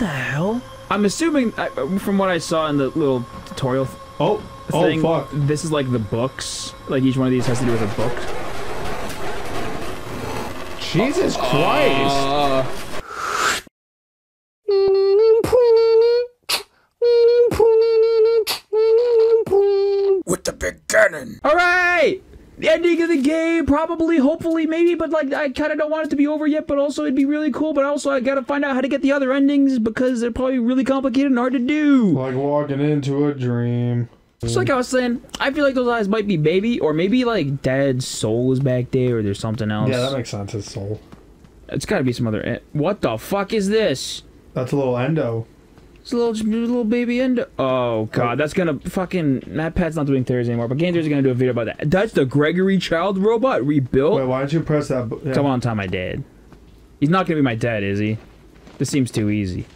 What the hell? I'm assuming, from what I saw in the little tutorial thing, fuck. This is like the books. Like each one of these has to do with a book. Jesus Christ! With the big cannon. All right, the ending of the game, probably, hopefully, maybe, but like I kind of don't want it to be over yet. But also, it'd be really cool. But also, I gotta find out how to get the other endings because they're probably really complicated and hard to do. Like walking into a dream. Just like I was saying, I feel like those eyes might be baby, or maybe like dad's soul is back there, or there's something else. Yeah, that makes sense. His soul. It's gotta be some other. What the fuck is this? That's a little endo. It's a little baby endo. Oh god, that's gonna fucking MatPat's not doing theories anymore, but Game Theories is gonna do a video about that. That's the Gregory Child robot rebuilt. Wait, why did you press that? Yeah. Come on, Tom, my dad. He's not gonna be my dad, is he? This seems too easy.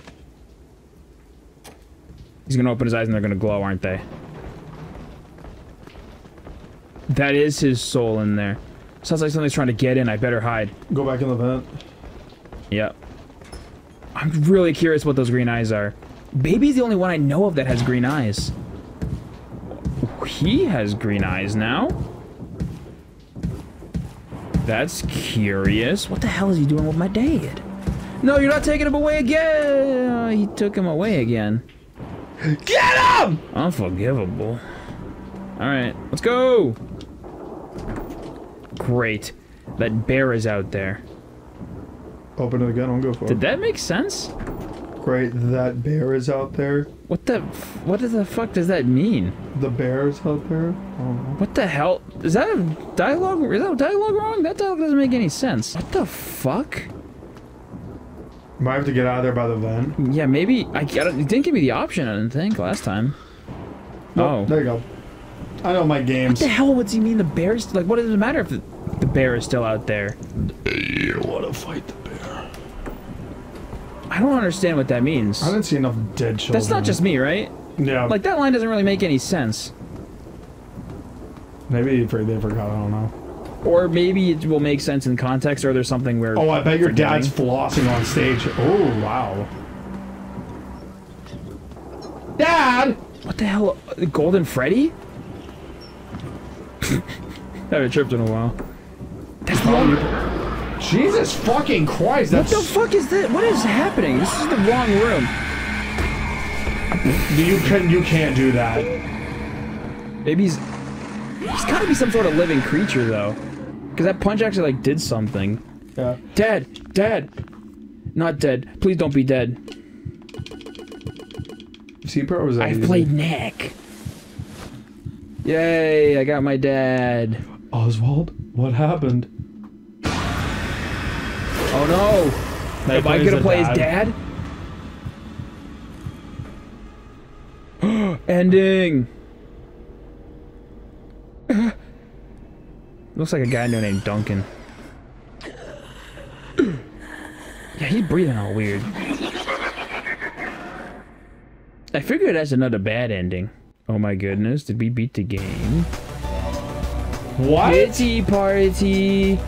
He's gonna open his eyes and they're gonna glow, aren't they? That is his soul in there. Sounds like something's trying to get in. I better hide. Go back in the vent. Yep. I'm really curious what those green eyes are. Baby's the only one I know of that has green eyes. He has green eyes now. That's curious. What the hell is he doing with my dad? No, you're not taking him away again. He took him away again. Get him! Unforgivable. All right, let's go. Great. That bear is out there. Open it again, I'll go for it. Did that make sense? Great, that bear is out there. What the fuck does that mean? The bear is out there? I don't know. What the hell? Is that a dialogue? Is that a dialogue wrong? That dialogue doesn't make any sense. What the fuck? Might have to get out of there by the vent. Yeah, maybe. It didn't give me the option, I didn't think, last time. Nope, oh. There you go. I know my games. What the hell does he mean the bear's... Like, what does it matter if the bear is still out there? You want to fight the bear. I don't understand what that means. I didn't see enough dead children. That's not just me, right? Yeah. Like, that line doesn't really make any sense. Maybe they forgot, I don't know. Or maybe it will make sense in context, or there's something where... Oh, I bet your dad's flossing on stage. Oh, wow. Dad! What the hell? Golden Freddy? I haven't tripped in a while. That's wrong. Jesus fucking Christ! That's... What the fuck is this? What is happening? This is the wrong room. You can't do that. Maybe he's gotta be some sort of living creature though, because that punch actually like did something. Yeah. Dead, dead, not dead. Please don't be dead. See, bro, was that I've played Nick. Yay, I got my dad. Oswald, what happened? Oh no! Am I gonna play his dad? Ending! Looks like a guy named Duncan. Yeah, he's breathing all weird. I figured that's another bad ending. Oh my goodness, did we beat the game? What? Kitty party!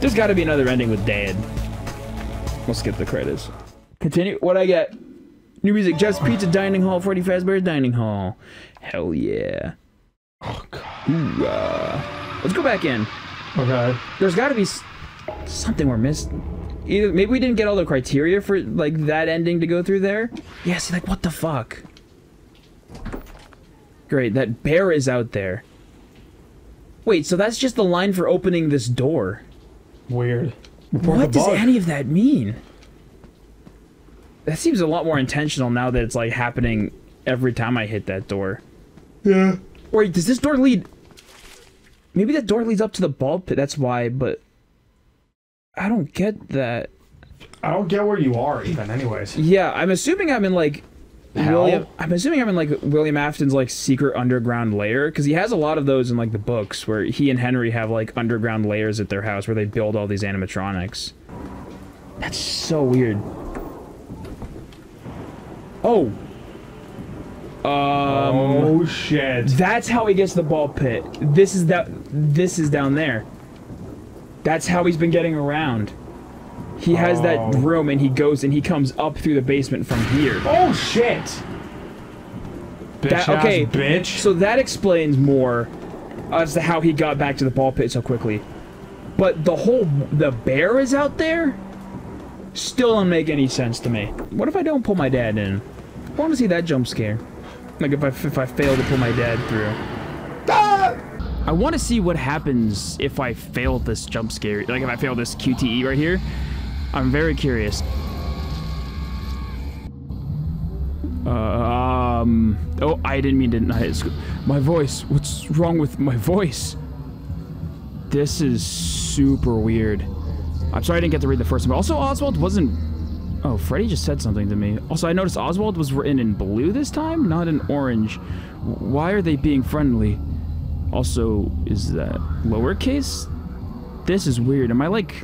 There's gotta be another ending with dad. We'll skip the credits. Continue, what I got? New music, Jeff's Pizza Dining Hall, Freddy Fazbear's Dining Hall. Hell yeah. Oh god. Ooh, let's go back in. Okay. There's gotta be something we're missing. Either, maybe we didn't get all the criteria for like that ending to go through there? Yeah, see like what the fuck? Great, that bear is out there. Wait, so that's just the line for opening this door. Weird. What does any of that mean? That seems a lot more intentional now that it's like happening every time I hit that door. Yeah. Wait, does this door lead... Maybe that door leads up to the ball pit, that's why, but... I don't get that. I don't get where you are even, anyways. Yeah, I'm assuming I'm in like... I'm assuming I'm in like William Afton's like secret underground lair, because he has a lot of those in like the books where he and Henry have like underground lairs at their house where they build all these animatronics. That's so weird. Oh. Oh shit. That's how he gets the ball pit. This is down there. That's how he's been getting around. He has that room, and he goes and he comes up through the basement from here. Oh shit! Bitch, okay, bitch. So that explains more as to how he got back to the ball pit so quickly. But the bear is out there. Still don't make any sense to me. What if I don't pull my dad in? I want to see that jump scare. Like if I fail to pull my dad through. Ah! I want to see what happens if I fail this jump scare. Like if I fail this QTE right here. I'm very curious. Oh, I didn't mean to not hit square. My voice. What's wrong with my voice? This is super weird. I'm sorry I didn't get to read the first one, but also Oswald wasn't... Oh, Freddy just said something to me. Also, I noticed Oswald was written in blue this time, not in orange. Why are they being friendly? Also, is that lowercase? This is weird. Am I, like,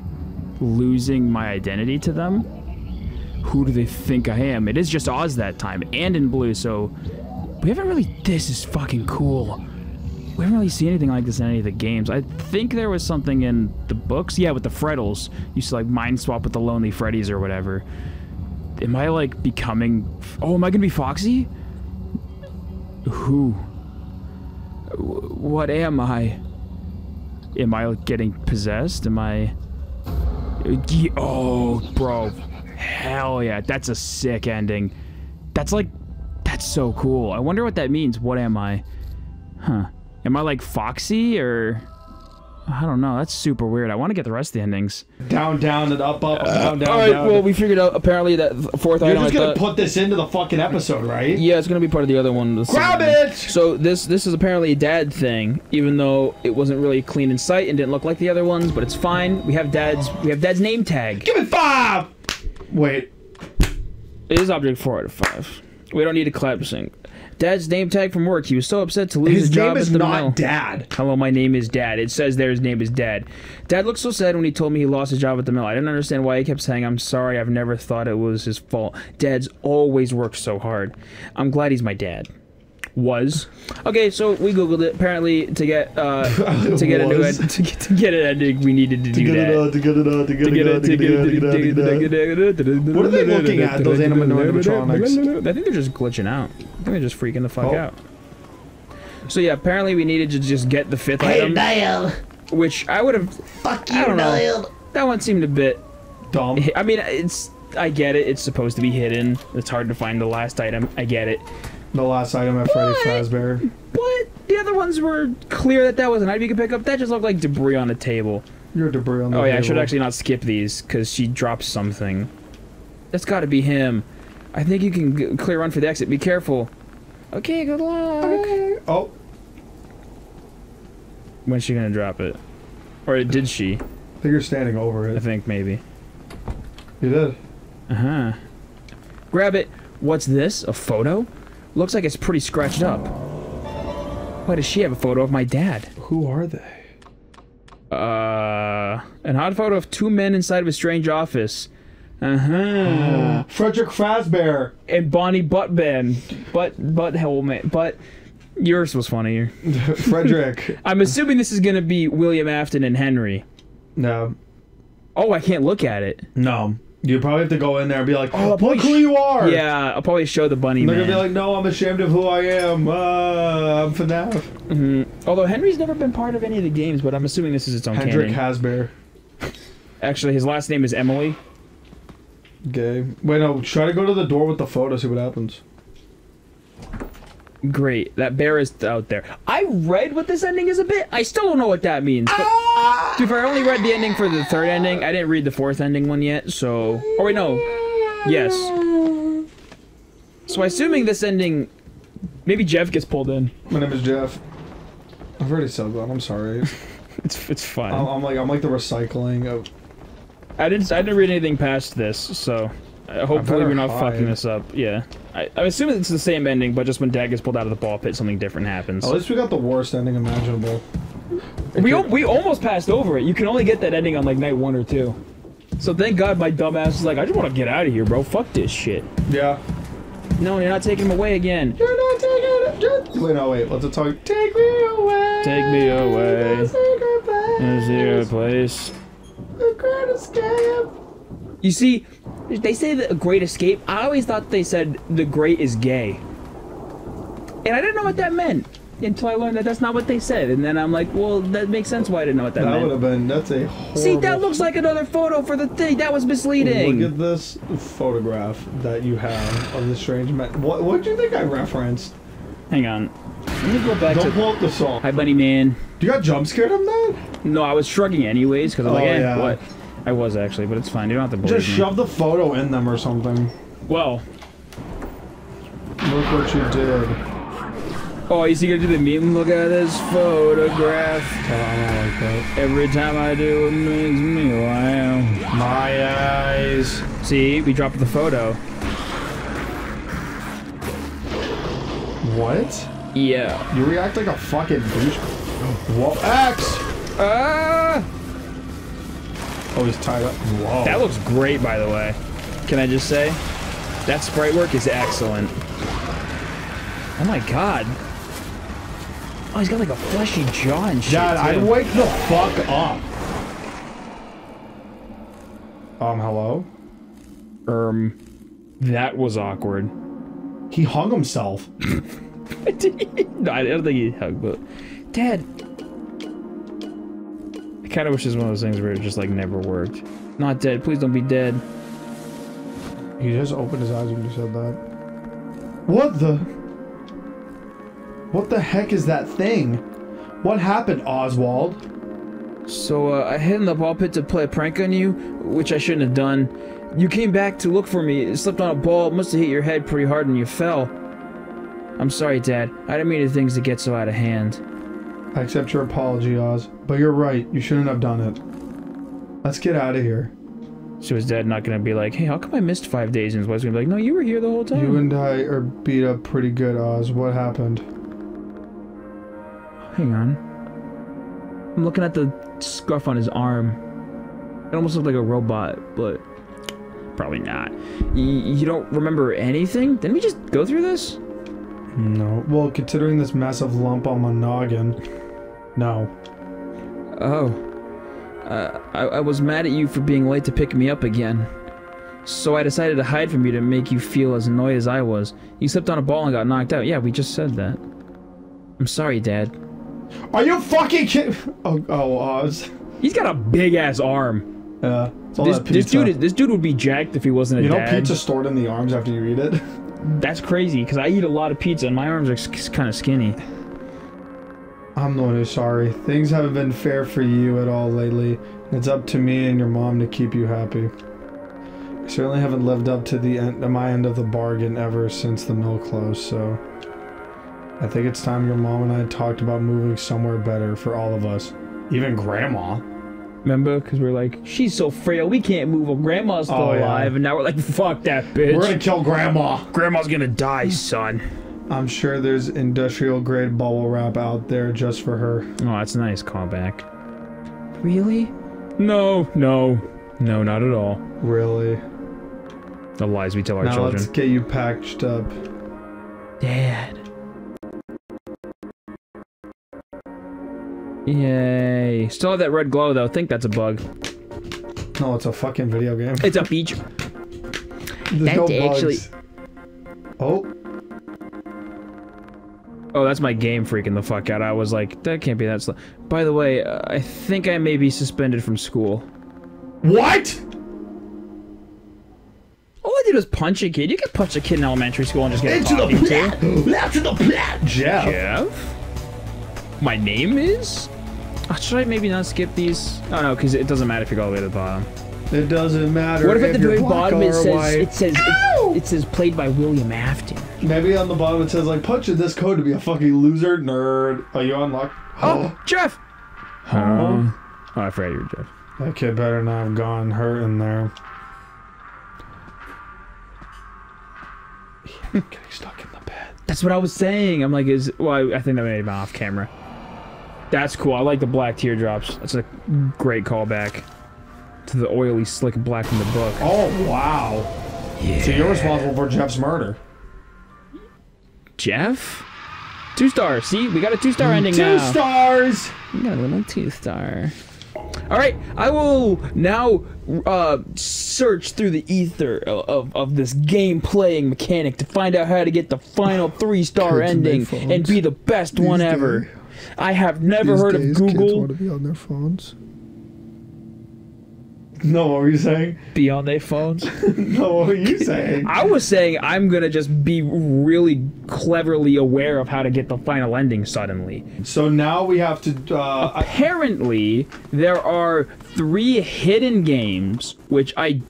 losing my identity to them? Who do they think I am? It is just Oz that time, and in blue, so... We haven't really... This is fucking cool. We haven't really seen anything like this in any of the games. I think there was something in the books. Yeah, with the Freddles. You used to, like, mind swap with the Lonely Freddies or whatever. Am I, like, becoming... Oh, am I gonna be Foxy? Who? What am I? Am I, like, getting possessed? Am I... Oh, bro. Hell yeah. That's a sick ending. That's, like... That's so cool. I wonder what that means. What am I? Huh. Am I like Foxy or... I don't know. That's super weird. I want to get the rest of the endings. Down, down, and up, up, down, down, all right, down. Well, we figured out apparently that fourth item... You're just going to put this into the fucking episode, right? Yeah, it's going to be part of the other one. Grab it! So this is apparently a dad thing, even though it wasn't really clean in sight and didn't look like the other ones, but it's fine. We have dad's name tag. Give it 5! Wait. It is object 4 out of 5. We don't need to clap to sing. Dad's name tag from work. He was so upset to lose his job at the mill. His name is not Dad. Hello, my name is Dad. It says there his name is Dad. Dad looked so sad when he told me he lost his job at the mill. I didn't understand why he kept saying, I'm sorry, I've never thought it was his fault. Dad's always worked so hard. I'm glad he's my dad. Was. Okay, so we googled it. Apparently, to get an ending, we needed to do that. What are they looking at, those animatronics? I think they're just glitching out. I think they're just freaking the fuck out. So yeah, apparently we needed to just get the 5th item. Hey, Niall! Which I would have... Fuck you, Niall! That one seemed a bit... Dumb. I mean, it's... I get it. It's supposed to be hidden. It's hard to find the last item. I get it. The last item at Freddy Fazbear. But the other ones were clear that was an item you could pick up. That just looked like debris on a table. You're debris on the table. Oh yeah, I should actually not skip these, because she drops something. That's gotta be him. I think you can clear run for the exit. Be careful. Okay, good luck. Okay. Oh. When's she gonna drop it? Or did she? I think you're standing over it. I think, maybe. You did. Uh-huh. Grab it. What's this? A photo? Looks like it's pretty scratched up. Why does she have a photo of my dad? Who are they? An odd photo of two men inside of a strange office. Uh-huh. Frederick Fazbear. And Bonnie Buttben. But yours was funnier. Frederick. I'm assuming this is going to be William Afton and Henry. No. Oh, I can't look at it. No. You probably have to go in there and be like, oh, look who you are! Yeah, I'll probably show the bunny man. They're gonna be like, no, I'm ashamed of who I am. I'm FNAF. Mm-hmm. Although Henry's never been part of any of the games, but I'm assuming this is its own canon. Hendrik Hasbear. Actually, his last name is Emily. Okay. Wait, no, try to go to the door with the photo, see what happens. Great. That bear is out there. I read what this ending is a bit. I still don't know what that means. But, dude, I only read the ending for the 3rd ending. I didn't read the 4th ending one yet, so... Oh, wait, no. Yes. So, assuming this ending... Maybe Jeff gets pulled in. My name is Jeff. I've already said that. I'm sorry. It's fine. I'm like the recycling of... I didn't read anything past this, so... Hopefully we're not fucking this up. Yeah. I assume it's the same ending, but just when Dad gets pulled out of the ball pit, something different happens. At least we got the worst ending imaginable. We almost passed over it. You can only get that ending on, like, night 1 or 2. So thank God my dumbass is like, I just want to get out of here, bro. Fuck this shit. Yeah. No, you're not taking him away again. You're not taking him. Wait, no, wait. Let's talk. Take me away. Take me away. In a secret place. The greatest escape. You see, they say that a great escape. I always thought they said the great is gay. And I didn't know what that meant until I learned that that's not what they said. And then I'm like, well, that makes sense why I didn't know what that meant. That would have been, that's a horrible... See, that looks like another photo for the thing. That was misleading. Look at this photograph that you have of the strange man. What do you think I referenced? Hang on. Let me go back to... Don't quote the song. Hi, Bunny Man. You got jump scared on that? No, I was shrugging anyways, because I'm like, eh, yeah. What? I was actually, but it's fine. You don't have to believe me. Just shove the photo in them or something. Well. Look what you did. Oh, is he gonna do the meme? Look at this photograph. Oh, I like that. Every time I do, it makes me laugh. My eyes. See, we dropped the photo. What? Yeah. You react like a fucking douche. Whoa. Axe! Ah! Oh, he's tied up. Whoa. That looks great, by the way. Can I just say? That sprite work is excellent. Oh my god. Oh, he's got like a fleshy jaw and shit. Dad, I'd wake the fuck up. Hello? That was awkward. He hung himself. No, I don't think he hugged, but... Dad! I kind of wish this was one of those things where it just, like, never worked. Not dead. Please don't be dead. He just opened his eyes when you said that. What the? What the heck is that thing? What happened, Oswald? So, I hid in the ball pit to play a prank on you, which I shouldn't have done. You came back to look for me. It slipped on a ball. It must have hit your head pretty hard and you fell. I'm sorry, Dad. I didn't mean for things to get so out of hand. I accept your apology, Oz, but you're right. You shouldn't have done it. Let's get out of here. So is Dad not going to be like, hey, how come I missed 5 days? And his wife's going to be like, no, you were here the whole time. You and I are beat up pretty good, Oz. What happened? Hang on. I'm looking at the scuff on his arm. It almost looked like a robot, but probably not. You don't remember anything? Didn't we just go through this? No. Well, considering this massive lump on my noggin, no. Oh. I was mad at you for being late to pick me up again. So I decided to hide from you to make you feel as annoyed as I was. You slipped on a ball and got knocked out. Yeah, we just said that. I'm sorry, Dad. Are you fucking kidding? Oh, Oz. He's got a big-ass arm. Yeah. This dude would be jacked if he wasn't a dad. You know pizza's stored in the arms after you eat it? That's crazy, because I eat a lot of pizza and my arms are kind of skinny. I'm the one who's sorry. Things haven't been fair for you at all lately. It's up to me and your mom to keep you happy. I certainly haven't lived up to the end, my end of the bargain ever since the mill closed, so... I think it's time your mom and I talked about moving somewhere better for all of us. Even Grandma. Remember? Because we're like, she's so frail, we can't move her. Grandma's still alive, and now we're like, fuck that bitch. We're gonna kill Grandma. Grandma's gonna die, son. I'm sure there's industrial-grade bubble wrap out there just for her. Oh, that's a nice callback. Really? No, no. No, not at all. Really? The lies we tell our children. Now let's get you packed up. Dad. Yay. Still have that red glow, though. I think that's a bug. No, it's a fucking video game. It's a peach. There's no bugs. Oh. Oh, that's my game freaking the fuck out. I was like, that can't be that slow. By the way, I think I may be suspended from school. What?! All I did was punch a kid. You could punch a kid in elementary school and just get into the plat! Left to the plat! Jeff! Jeff? My name is? Oh, should I maybe not skip these? Oh no, because it doesn't matter if you go all the way to the bottom. It doesn't matter. What if at the very bottom it says played by William Afton? Maybe on the bottom it says like punch in this code to be a fucking loser nerd. Are you unlocked? Oh, Jeff! Huh? Oh, I forgot you were Jeff. That kid better not have gone hurting there. I'm getting stuck in the bed. That's what I was saying. I'm like, well, I think that made him off camera. That's cool. I like the black teardrops. That's a great callback to the oily, slick black in the book. Oh, wow. Yeah. So you're responsible for Jeff's murder. Jeff? 2 stars. See? We got a 2-star ending now. 2 stars! We got a little 2-star. Alright, I will now search through the ether of this game-playing mechanic to find out how to get the final 3-star ending and be the best one ever. I have never heard of Google. Kids want to be on their phones. No, what were you saying? Be on their phones? No, what were you saying? I was saying I'm going to just be really cleverly aware of how to get the final ending suddenly. So now we have to... Apparently, there are 3 hidden games, which I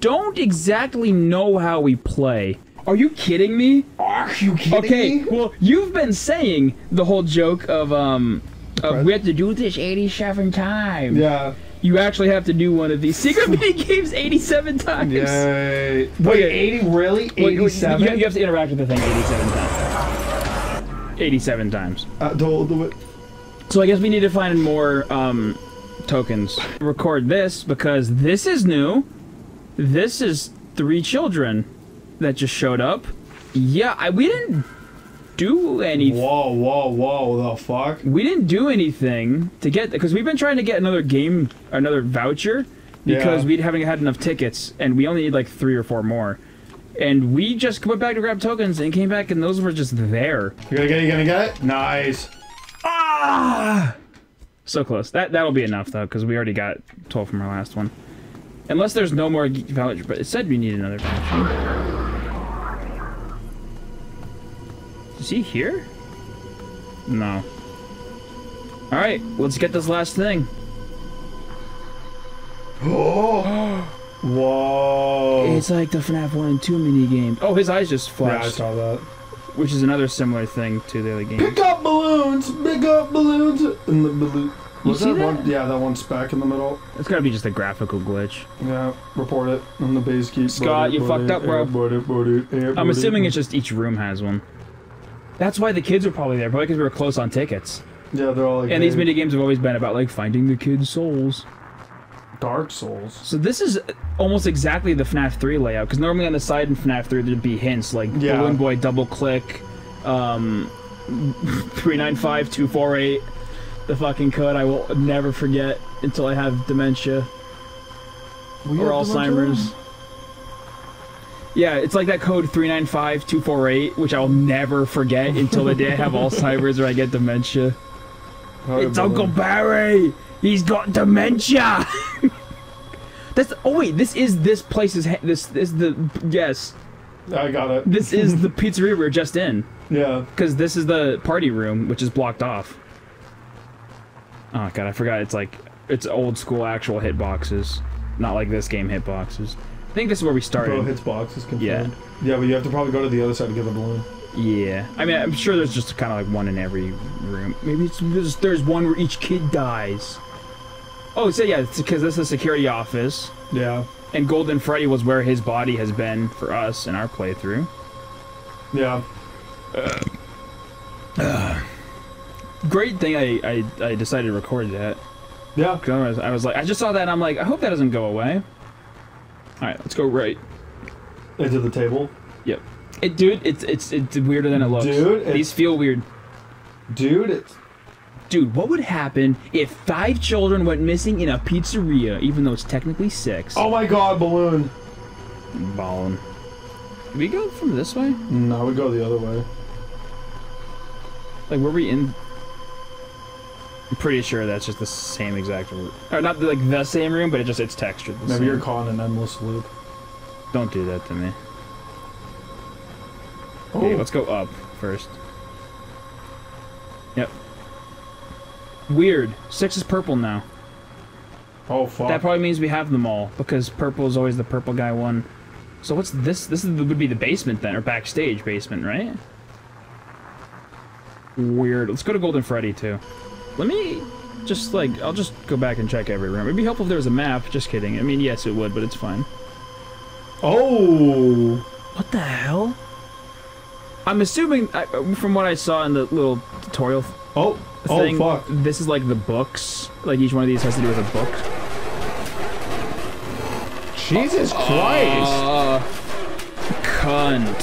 don't exactly know how we play. Are you kidding me? Are you kidding me? Okay, well, you've been saying the whole joke of, we have to do this 87 times. Yeah. You actually have to do one of these secret mini games 87 times. Yay. Wait, 80? Really? 87? You have to interact with the thing 87 times. 87 times. Don't do it. So I guess we need to find more tokens. Record this because this is new. This is 3 children that just showed up. Yeah, we didn't do anything. Whoa, whoa, whoa, the fuck? We didn't do anything to get, because we've been trying to get another game, another voucher, because we haven't had enough tickets, and we only need like 3 or 4 more. And we just went back to grab tokens and came back, and those were just there. You gonna get it? Nice. Ah! So close. That'll be enough, though, because we already got 12 from our last one. Unless there's no more voucher, but it said we need another voucher. Is he here? No. Alright, let's get this last thing. Oh! Whoa! It's like the FNAF 1 and 2 minigame. Oh, his eyes just flashed. Yeah, I saw that. Which is another similar thing to the other game. Pick up balloons! Pick up balloons! And the balloon. Was that one? Yeah, that one speck in the middle. It's gotta be just a graphical glitch. Yeah, report it. And the base keeps. Scott, you fucked up, bro. I'm assuming it's just each room has one. That's why the kids were probably there, probably because we were close on tickets. Yeah, they're all like... And these minigames have always been about, like, finding the kids' souls. Dark souls. So this is almost exactly the FNAF 3 layout, because normally on the side in FNAF 3 there'd be hints, like, Balloon Boy, Double Click, 395248, the fucking code I will never forget until I have dementia. Or Alzheimer's. Yeah, it's like that code 395248, which I'll never forget until the day I have Alzheimer's or I get dementia. It's Uncle Barry! He's got dementia! Oh wait, this is this place's... This is the... Yes. I got it. This is the pizzeria we're just in. Yeah. Because this is the party room, which is blocked off. Oh god, I forgot it's like... It's old school actual hitboxes. Not like this game hitboxes. I think this is where we started. Bro, hitbox is confirmed. Yeah, but you have to probably go to the other side to get the balloon. Yeah. I mean, I'm sure there's just kind of like one in every room. Maybe there's one where each kid dies. Oh, so yeah, because this is the security office. Yeah. And Golden Freddy was where his body has been for us in our playthrough. Yeah. Great thing I decided to record that. Yeah. Because I was like, I just saw that and I'm like, I hope that doesn't go away. Alright, let's go right. Into the table? Yep. Dude, it's weirder than it looks. Dude, these feel weird. Dude, Dude, what would happen if 5 children went missing in a pizzeria, even though it's technically 6? Oh my god, balloon! Ballin'. Did we go from this way? No, we go the other way. Like, were we in... I'm pretty sure that's just the same exact room. Or not like the same room, but it's textured. Maybe you're caught in an endless loop. Don't do that to me. Oh. Okay, let's go up first. Yep. Weird. 6 is purple now. Oh fuck. That probably means we have them all because purple is always the purple guy one. So what's this? This would be the basement then, or backstage basement, right? Weird. Let's go to Golden Freddy too. Let me just, like, I'll just go back and check every room. It'd be helpful if there was a map. Just kidding. I mean, yes, it would, but it's fine. Oh! What the hell? I'm assuming, from what I saw in the little tutorial thing, fuck. This is, like, the books. Like, each one of these has to do with a book. Jesus Christ! Cunt.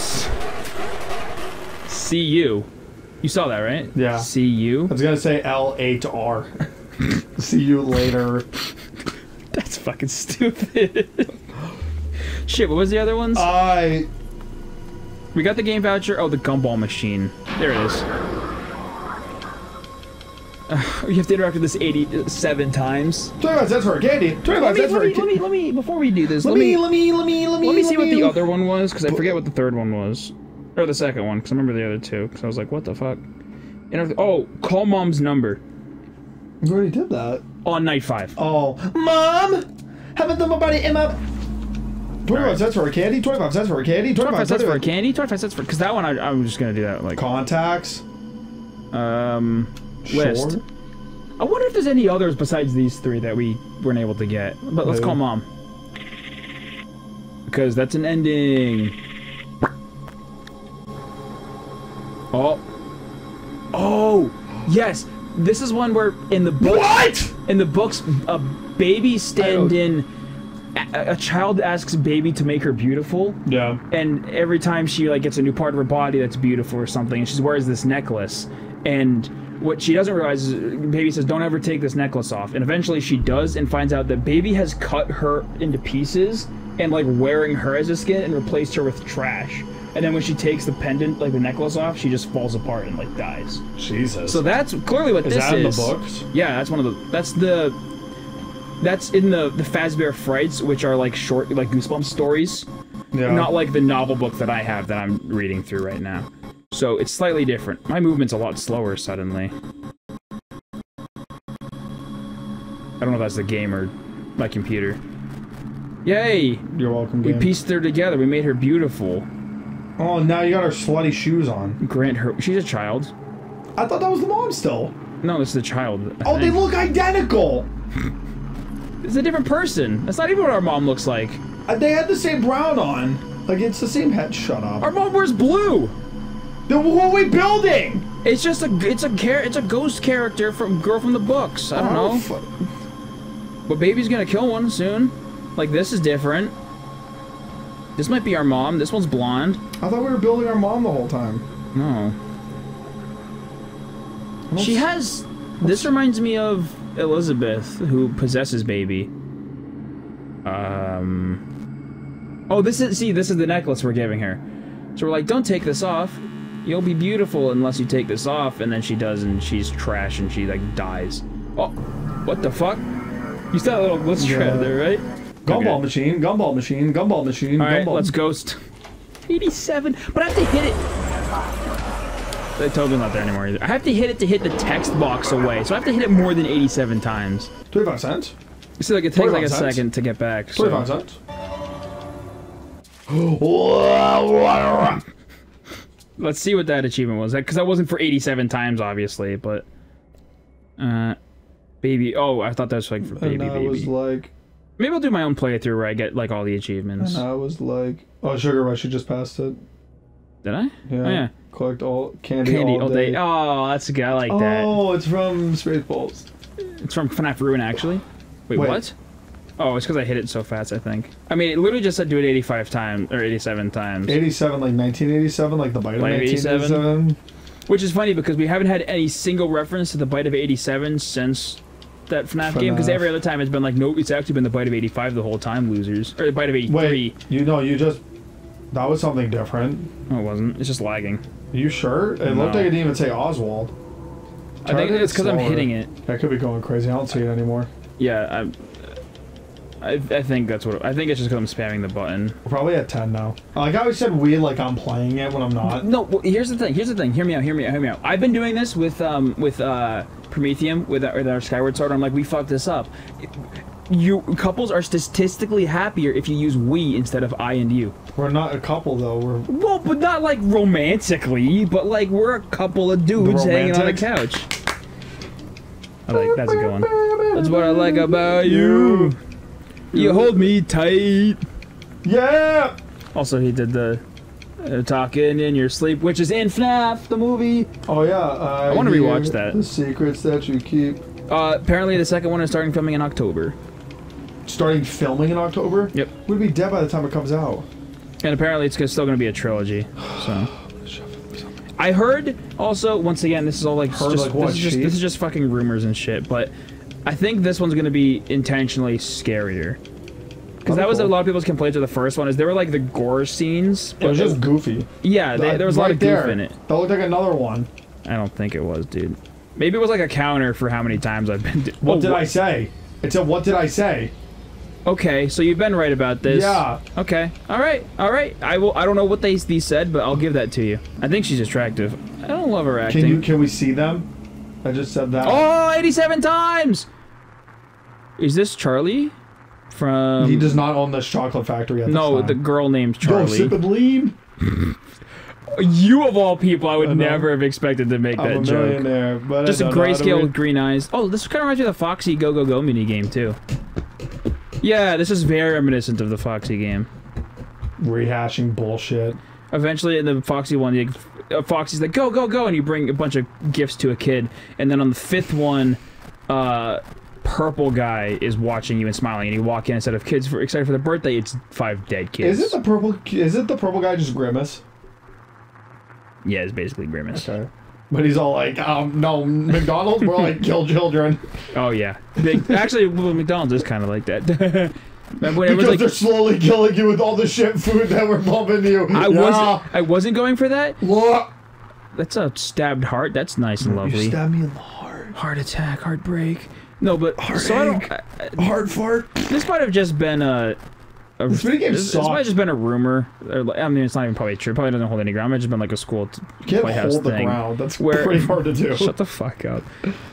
See you. You saw that, right? Yeah. See you. I was gonna say L-A-R. See you later. That's fucking stupid. Shit, what was the other ones? We got the game voucher. Oh, the gumball machine. There it is. You have to interact with this 87 times. 25 cents for a candy. 25 cents for a candy. Let me, before we do this, let me see what the other one was, because I forget what the third one was. Or the second one, because I remember the other two, because I was like, what the fuck? Oh, call mom's number. We already did that. On night 5. Oh. Mom! Haven't done my body in my... 25 cents for a candy, 25 cents for a candy, 25 cents for a candy, 25 cents for... Because that one, I was just going to do that, like... Contacts. List. Sure. I wonder if there's any others besides these three that we weren't able to get. But let's call mom. Because that's an ending. Oh. Oh! Yes! This is one where in the book... What?! In the books, a baby stand-in... A child asks baby to make her beautiful. Yeah. And every time she, like, gets a new part of her body that's beautiful or something, and she wears this necklace. And... what she doesn't realize is baby says, don't ever take this necklace off. And eventually she does and finds out that baby has cut her into pieces and like wearing her as a skin and replaced her with trash. And then when she takes the pendant, like the necklace off, she just falls apart and like dies. Jesus. So that's clearly what this is. Is that in the books? Yeah, that's one of the, that's in the Fazbear Frights, which are like short, like Goosebumps stories. Yeah. Not like the novel book that I have that I'm reading through right now. So it's slightly different. My movement's a lot slower suddenly. I don't know if that's the game or my computer. Yay! You're welcome, game. We pieced her together. We made her beautiful. Oh, now you got her slutty shoes on. Grant her... She's a child. I thought that was the mom still. No, this is the child. Oh, they look identical! It's a different person. That's not even what our mom looks like. They had the same brown on. Like, it's the same head. Shut up. Our mom wears blue! Then what are we building? It's just a, it's a ghost character from girl from the books. I don't know. But baby's gonna kill one soon. Like this is different. This might be our mom. This one's blonde. I thought we were building our mom the whole time. No. What's, she has. This reminds me of Elizabeth, who possesses baby. Oh, this is this is the necklace we're giving her. So we're like, don't take this off. You'll be beautiful unless you take this off, and then she does, and she's trash, and she, like, dies. Oh, what the fuck? You saw that little glitch trap there, right? Gumball machine, gumball machine, gumball machine, gumball. Alright, let's ghost. 87, but I have to hit it. They told me not there anymore either. I have to hit it to hit the text box away, so I have to hit it more than 87 times. 25 cents? You see, like, it takes, like, a second to get back, so. 25 cents. Let's see what that achievement was. Because that wasn't for 87 times, obviously, but... baby. Oh, I thought that was like for baby, and I was like... Maybe I'll do my own playthrough where I get, like, all the achievements. And I was like... Oh, Sugar Rush, you just passed it. Did I? Yeah. Oh, yeah. Collect all... Candy all day. Oh, that's a good. I like that. Oh, it's from Spaceballs. It's from FNAF Ruin, actually. Wait, what? Oh, it's because I hit it so fast, I think. I mean, it literally just said do it 85 times, or 87 times. 87, like 1987, like the Bite of 1987? Which is funny, because we haven't had any single reference to the Bite of 87 since that FNAF game, because every other time it's been like, nope, it's actually been the Bite of 85 the whole time, losers. Or the Bite of 83. Wait, you know, you just... That was something different. No, it wasn't. It's just lagging. Are you sure? It looked like it didn't even say Oswald. I think it's because I'm hitting it. I could be going crazy. I don't see it anymore. Yeah, I think that's what... I think it's just because I'm spamming the button. We're probably at 10 now. Like I always said, we like I'm playing it when I'm not. No, well, here's the thing. Here's the thing. Hear me out. Hear me out. Hear me out. I've been doing this with Prometheum, with our Skyward Sword. I'm like, we fucked this up. Couples are statistically happier if you use we instead of I and you. We're not a couple, though. We're... Well, but not like romantically, but like we're a couple of dudes hanging on a couch. I like... That's a good one. That's what I like about you. You hold me tight. Yeah! Also, he did the talking in your sleep, which is in FNAF, the movie. Oh, yeah. I want to rewatch that. The secrets that you keep. Apparently, the second one is starting filming in October. Starting filming in October? Yep. We'd be dead by the time it comes out. And apparently, it's still going to be a trilogy. So. I heard, also, once again, this is all like... Heard, just, like, this is just fucking rumors and shit, but... I think this one's going to be intentionally scarier. Because that was cool. A lot of people's complaints with the first one, is there were like the gore scenes. But it was just goofy. Yeah, there was a lot of goof in it. That looked like another one. I don't think it was, dude. Maybe it was like a counter for how many times I've been... What did I say? It said, what did I say? Okay, so you've been right about this. Yeah. Okay. Alright, alright. I don't know what they said, but I'll give that to you. I think she's attractive. I don't love her acting. Can we see them? I just said that. Oh, 87 times! Is this Charlie? From... He does not own this chocolate factory at this time. No, the girl named Charlie. Yo, sip and lean! You of all people, I would never have expected to make that joke. But just a grayscale with green eyes. Oh, this kind of reminds me of the Foxy Go Go Go mini game too. Yeah, this is very reminiscent of the Foxy game. Rehashing bullshit. Eventually, in the Foxy one, Foxy's like, go, go, go, and you bring a bunch of gifts to a kid. And then on the fifth one, purple guy is watching you and smiling, and you walk in instead of kids for excited for their birthday. It's 5 dead kids. Is it the purple guy just Grimace? Yeah, it's basically Grimace. Okay. But he's all like, no, McDonald's, we're like, kill children. Oh, yeah. Actually, McDonald's is kind of like that. Because like, they're slowly killing you with all the shit food that we're pumping you. I wasn't going for that. Look. That's a stabbed heart. That's nice and lovely. You stabbed me in the heart. Heart attack, heartbreak. No, but... Heart fart. This might have just been a... This might have just been a rumor. Or, I mean, it's not even probably true. It probably doesn't hold any ground. It might have just been like a school playhouse thing. The ground. That's pretty hard to do. Shut the fuck up.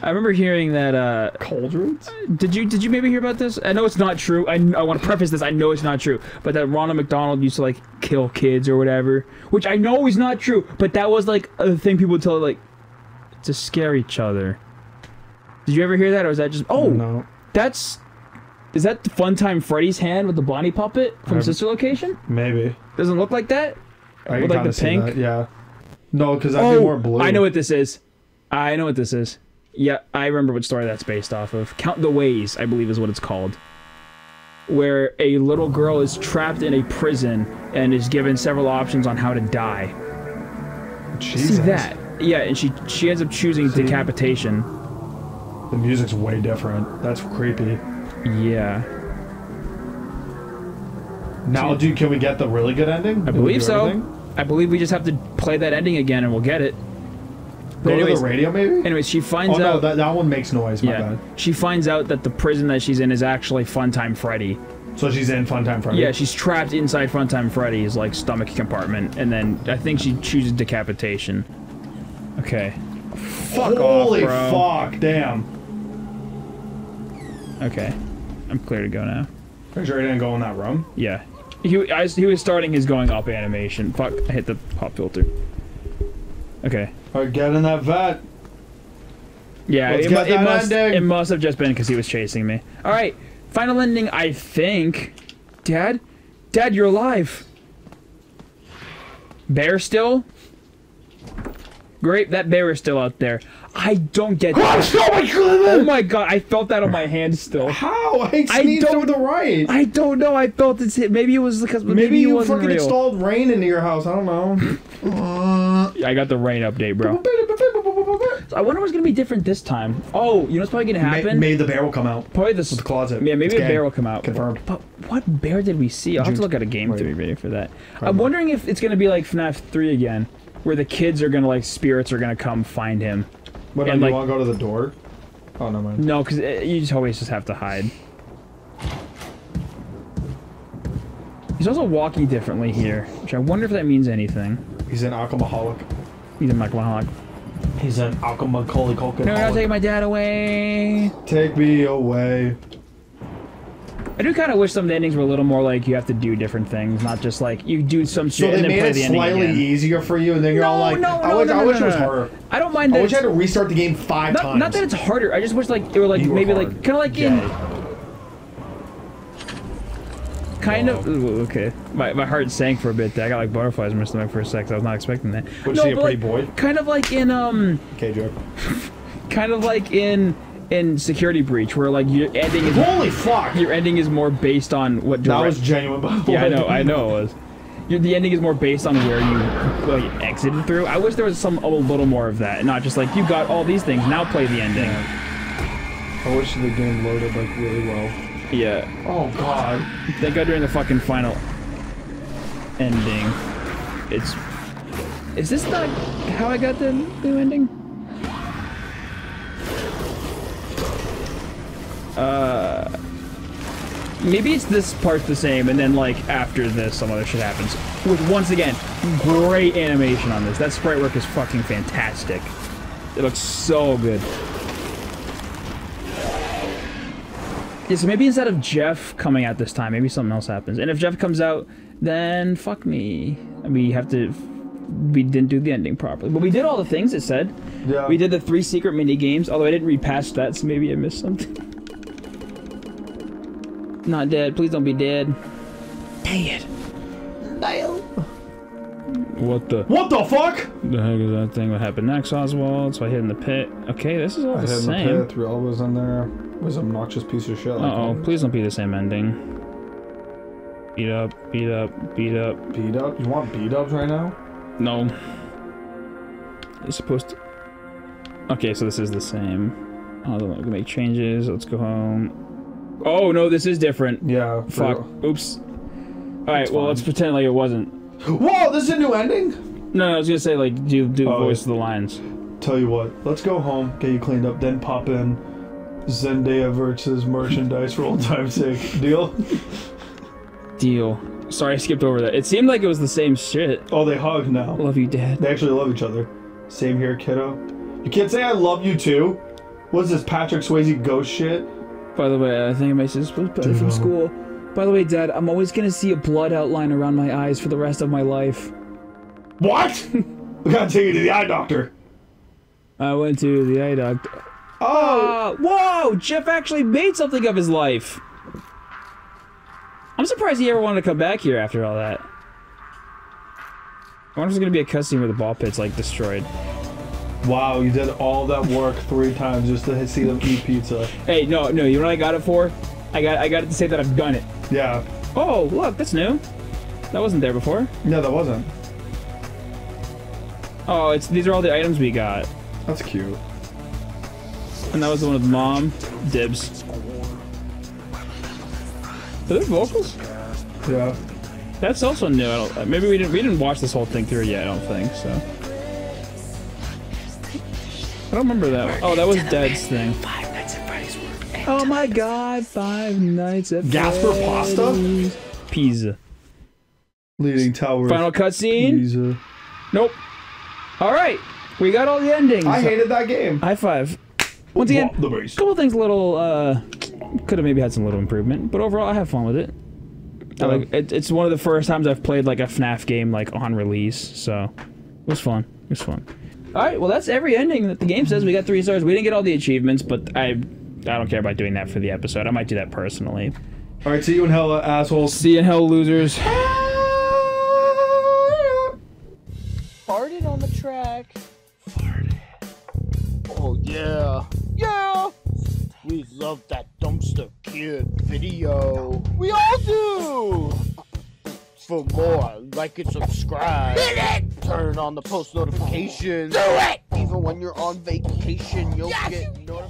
I remember hearing that. Cauldrons? Did you maybe hear about this? I know it's not true. I want to preface this. I know it's not true. But that Ronald McDonald used to like kill kids or whatever, which I know is not true. But that was like a thing people would tell like to scare each other. Did you ever hear that, or was that just? Oh no. That's. Is that Funtime Freddy's hand with the Bonnie puppet from Sister Location? Maybe. Doesn't look like that? I with like the pink? That, yeah. No, because that'd be more blue. I know what this is. I know what this is. Yeah, I remember what story that's based off of. Count the Ways, I believe is what it's called. Where a little girl is trapped in a prison and is given several options on how to die. Jesus. See that? Yeah, and she ends up choosing decapitation. The music's way different. That's creepy. Yeah. Now, dude, can we get the really good ending? I believe so. Everything? I believe we just have to play that ending again and we'll get it. But anyways, the radio, maybe? Anyways, she finds out... Oh, no, that one makes noise, my bad. She finds out that the prison that she's in is actually Funtime Freddy. So she's in Funtime Freddy? Yeah, she's trapped inside Funtime Freddy's, like, stomach compartment, and then I think she chooses decapitation. Okay. Fuck Holy off, bro. Fuck, damn. Okay. I'm clear to go now. Are you sure he didn't go in that room? Yeah. He was starting his going up animation. Fuck, I hit the pop filter. Okay. Alright, get in that vat. Yeah, it must have just been because he was chasing me. Alright, final ending, I think. Dad? Dad, you're alive. Bear still? Great, that bear is still out there. I don't get that. Oh my god, I felt that on my hand still. How? I don't know, I felt it's hit. Maybe it was because maybe you fucking real. Installed rain into your house, I don't know. I got the rain update, bro. So I wonder what's gonna be different this time. Oh, you know what's probably gonna happen? Maybe the bear will come out. Probably this with the closet. Yeah, maybe a bear will come out. Confirmed. But what bear did we see? I'll have to look at a Game 3 video for that. I'm wondering if it's gonna be like FNAF 3 again. Where the kids are gonna, like, spirits are gonna come find him. What, and, like, you wanna go to the door? Oh, never mind. No, because you just always just have to hide. He's also walking differently here, which I wonder if that means anything. He's an alcoholic. He's an alcoholic. He's an alcoholic. No, I'll take my dad away. Take me away. I do kind of wish some of the endings were a little more like you have to do different things, not just like you do some shit and then play the ending again. So they made it slightly easier for you, and then you're all like, I wish it was harder. I don't mind that. I wish I had to restart the game 5 times. Not that it's harder. I just wish like it were like maybe like kind of like in kind of okay. My heart sank for a bit. I got like butterflies in my stomach for a sec. I was not expecting that. Was she a pretty boy? Kind of like in Okay, joke. Kind of like in. In Security Breach, where like your ending is holy fuck, your ending is more based on what that was genuine. Yeah, I know it was. The ending is more based on where you like exited through. I wish there was a little more of that, and not just like you got all these things. Now play the ending. Yeah. I wish the game loaded like really well. Yeah. Oh god. Thank God during the fucking final ending. It's. Is this not how I got the new ending? Maybe it's this part's the same, and then like after this, some other shit happens. With once again, great animation on this. That sprite work is fucking fantastic. It looks so good. Yeah, so maybe instead of Jeff coming out this time, maybe something else happens. And if Jeff comes out, then fuck me. We have to. We didn't do the ending properly, but we did all the things it said. Yeah. We did the 3 secret mini games. Although I didn't read past that, so maybe I missed something. Not dead. Please don't be dead. Dang it. Nail. What the fuck? The heck is that thing? What happened next, Oswald? So I hid in the pit. Okay, this is all the same. I hid in the pit. 3 always in there. Was an obnoxious piece of shit. Like oh, please don't be the same ending. Beat up, beat up, beat up. Beat up? You want beat ups right now? No. It's supposed to. Okay, so this is the same. I don't know, we can make changes. Let's go home. Oh no, this is different. Yeah. Fuck. Real. Oops. Alright, well, fine. Let's pretend like it wasn't. Whoa, this is a new ending? No, I was gonna say, like, do oh, voice of the lines. Tell you what, let's go home, get you cleaned up, then pop in. Zendaya versus merchandise for old time's sake. Deal? Deal. Sorry, I skipped over that. It seemed like it was the same shit. Oh, they hug now. Love you, Dad. They actually love each other. Same here, kiddo. You can't say I love you too. What's this Patrick Swayze ghost shit? By the way, I think my sister's better from school. By the way, Dad, I'm always gonna see a blood outline around my eyes for the rest of my life. What? We gotta take you to the eye doctor. I went to the eye doctor. Oh! Whoa! Jeff actually made something of his life! I'm surprised he ever wanted to come back here after all that. I wonder if there's gonna be a cutscene where the ball pit's like destroyed. Wow, you did all that work 3 times just to see them eat pizza. Hey, no, no, you know what I got it for? I got it to say that I've done it. Yeah. Oh, look, that's new. That wasn't there before. No, that wasn't. Oh, it's these are all the items we got. That's cute. And that was the one with Mom. Dibs. Are there vocals? Yeah. That's also new. I don't, maybe we didn't watch this whole thing through yet. I don't think so. I don't remember that. Oh, that was Dad's thing. Five Nights at Freddy's. Oh my God! Five Nights at Gasper Freddy's. Pasta. Pizza. Leading tower. Final cutscene. Pizza. Nope. All right, we got all the endings. I hated that game. High five. Once again, a couple things little, could have maybe had some little improvement, but overall I have fun with it. Like, it's one of the first times I've played like a FNAF game like on release, so it was fun. It was fun. Alright, well that's every ending that the game says. We got 3 stars. We didn't get all the achievements, but I don't care about doing that for the episode. I might do that personally. Alright, see you in hell, assholes. See you in hell, losers. Farted on the track. Farted. Oh yeah. Yeah! We love that dumpster kid video. We all do! For more, like and subscribe. Hit it! Turn on the post notifications. Do it! Even when you're on vacation, you'll get notifications.